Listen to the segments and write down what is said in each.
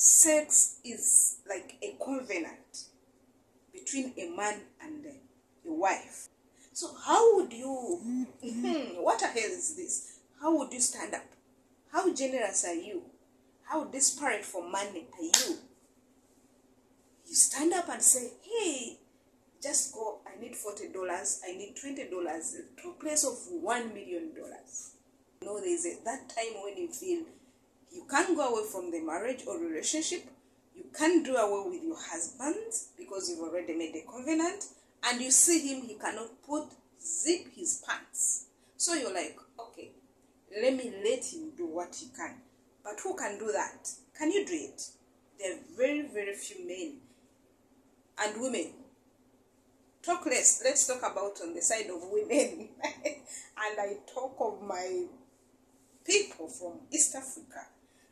sex is like a covenant between a man and a wife. So how would you, what a hell is this? How would you stand up? How generous are you? How desperate for money are you? You stand up and say, hey, just go, I need $40, I need $20, to a place of $1 million. You know, there's that time when you feel you can't go away from the marriage or relationship, you can't do away with your husband because you've already made a covenant, and you see him, he cannot zip his pants. So you're like, okay, let him do what he can. But who can do that? Can you do it? There are very, very few men and women. Talk less. Let's talk about on the side of women. And I talk of my people from East Africa.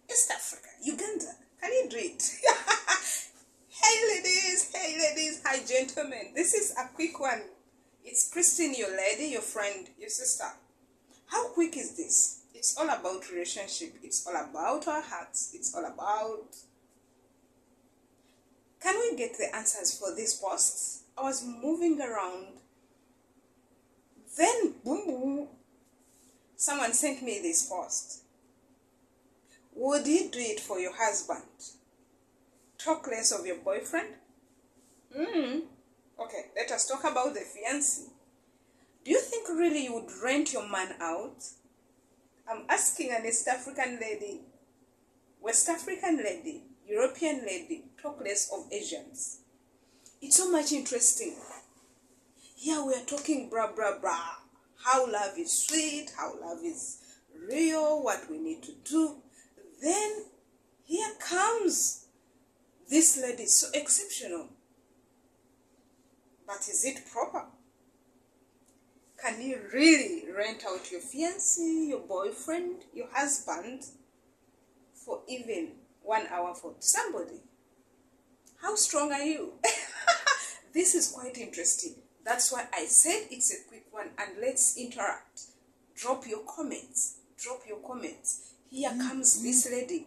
East Africa, Uganda. Can you do it? Hey ladies, hi gentlemen. This is a quick one. It's Christine, your lady, your friend, your sister. How quick is this? It's all about relationship. It's all about our hearts. It's all about... Can we get the answers for this post? I was moving around. Then, boom, boom, someone sent me this post. Would you do it for your husband? Talk less of your boyfriend? Okay, let us talk about the fiancé. Do you think really you would rent your man out? I'm asking an East African lady, West African lady, European lady, talk less of Asians. It's so much interesting. Here we are talking blah, blah, blah. How love is sweet, how love is real, what we need to do. Then here comes this lady, so exceptional. But is it proper? Can you really rent out your fiancé, your boyfriend, your husband for even 1 hour for somebody? How strong are you? This is quite interesting. That's why I said it's a quick one, and let's interact. Drop your comments. Drop your comments. Here comes this lady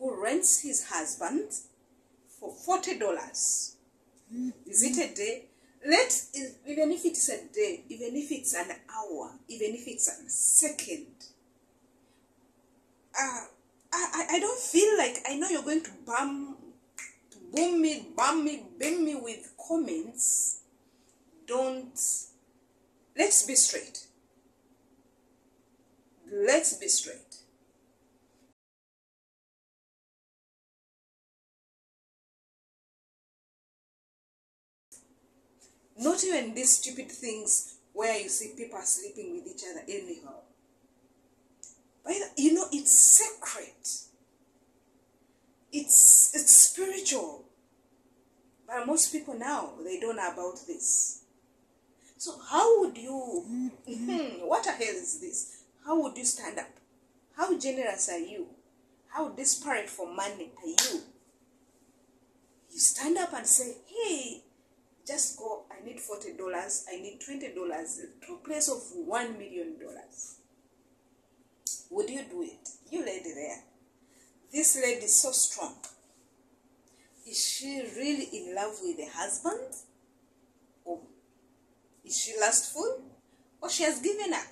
who rents his husband for $40. Is it a day? Even if it's a day, even if it's an hour, even if it's a second, I don't feel like, I know you're going to bum me with comments. Let's be straight. Let's be straight. Not even these stupid things where you see people sleeping with each other anyhow. But you know, it's sacred. It's spiritual. But most people now, they don't know about this. So how would you, what a hell is this? How would you stand up? How generous are you? How desperate for money are you? You stand up and say, hey, just go, I need $40, I need $20, to a place of $1 million. Would you do it? You lady there. This lady is so strong. Is she really in love with the husband? Or is she lustful? Or she has given up?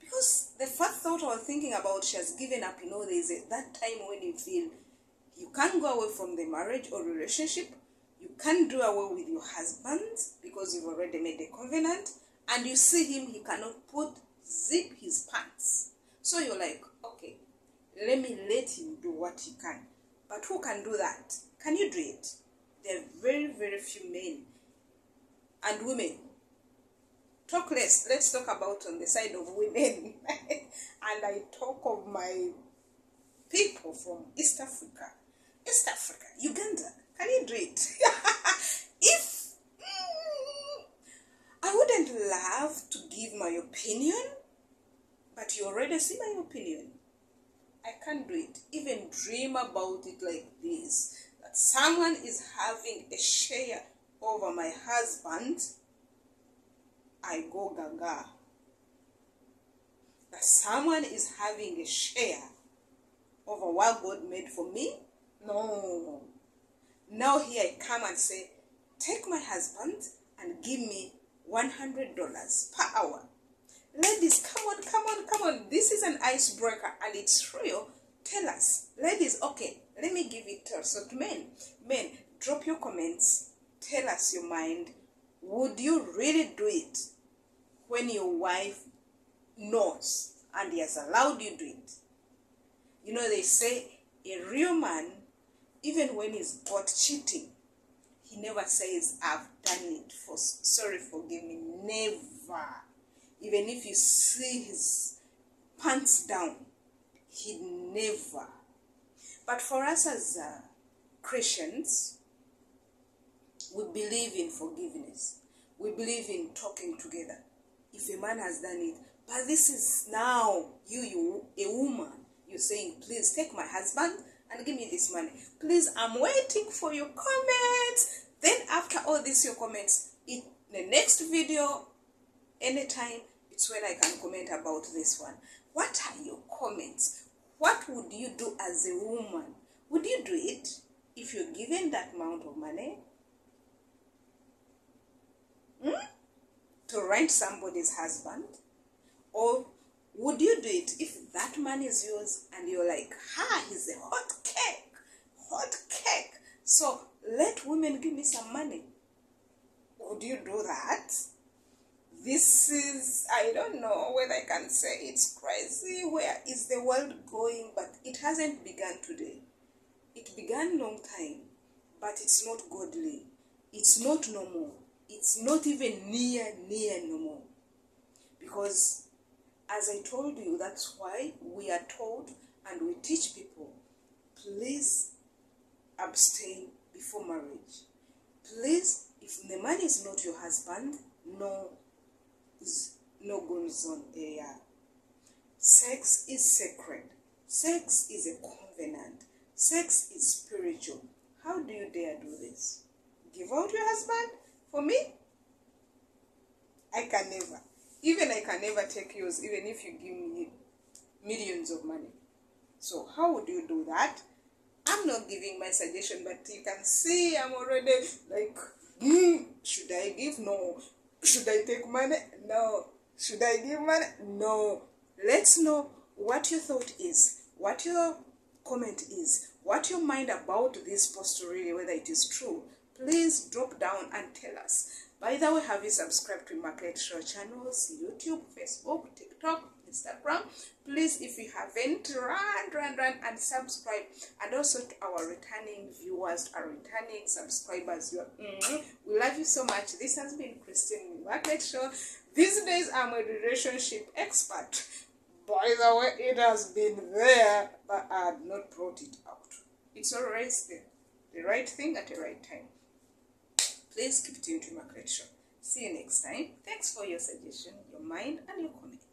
Because the first thought I was thinking about, she has given up. You know, there is that time when you feel you can't go away from the marriage or relationship. You can't do away with your husband because you've already made a covenant, and you see him, he cannot zip his pants. So you're like, okay, let him do what he can. But who can do that? Can you do it? There are very, very few men and women. Talk less. Let's talk about on the side of women. And I talk of my people from East Africa. East Africa, Uganda. Can you do it? I wouldn't love to give my opinion, but you already see my opinion. I can't do it. Even dream about it like this. That someone is having a share over my husband, I go gaga. That someone is having a share over what God made for me, No. Now here I come and say, take my husband and give me $100 per hour. Ladies, come on, come on, come on. This is an icebreaker and it's real. Tell us. Ladies, okay, let me give it to us. So men, men, drop your comments. Tell us your mind. Would you really do it when your wife knows and he has allowed you to do it? You know, they say a real man, even when he's caught cheating, he never says, I've done it, sorry, forgive me. Never. Even if you see his pants down, he never. But for us as Christians, we believe in forgiveness. We believe in talking together. If a man has done it, but this is now you, a woman, you're saying, please take my husband and give me this money. Please, I'm waiting for your comments. Then after all this, your comments, in the next video, anytime, it's when I can comment about this one. What are your comments? What would you do as a woman? Would you do it if you're given that amount of money? To rent somebody's husband? Or would you do it if that man is yours and you're like, ha, he's a hot cake, hot cake. So let women give me some money. Would you do that? This is, I don't know whether I can say it's crazy. Where is the world going? But it hasn't begun today. It began long time, but it's not godly. It's not normal. It's not even near no more. Because as I told you, that's why we are told and we teach people, please abstain before marriage. Please, if the man is not your husband, no goings on area. Sex is sacred. Sex is a covenant. Sex is spiritual. How do you dare do this? Give out your husband? For me, I can never. Even I can never take yours, even if you give me millions of money. So how would you do that? I'm not giving my suggestion, but you can see I'm already like, should I give? No. Should I take money? No. Should I give money? No. Let's know what your thought is, what your comment is, what your mind about this post really, whether it is true. Please drop down and tell us. By the way, have you subscribed to Market Show channels, YouTube, Facebook, TikTok, Instagram? Please, if you haven't, run and subscribe. And also to our returning viewers, our returning subscribers. We love you so much. This has been Christine Market Show. These days, I'm a relationship expert. By the way, it has been there, but I have not brought it out. It's always there. The right thing at the right time. Please keep tuned to Market Show. See you next time. Thanks for your suggestion, your mind, and your comment.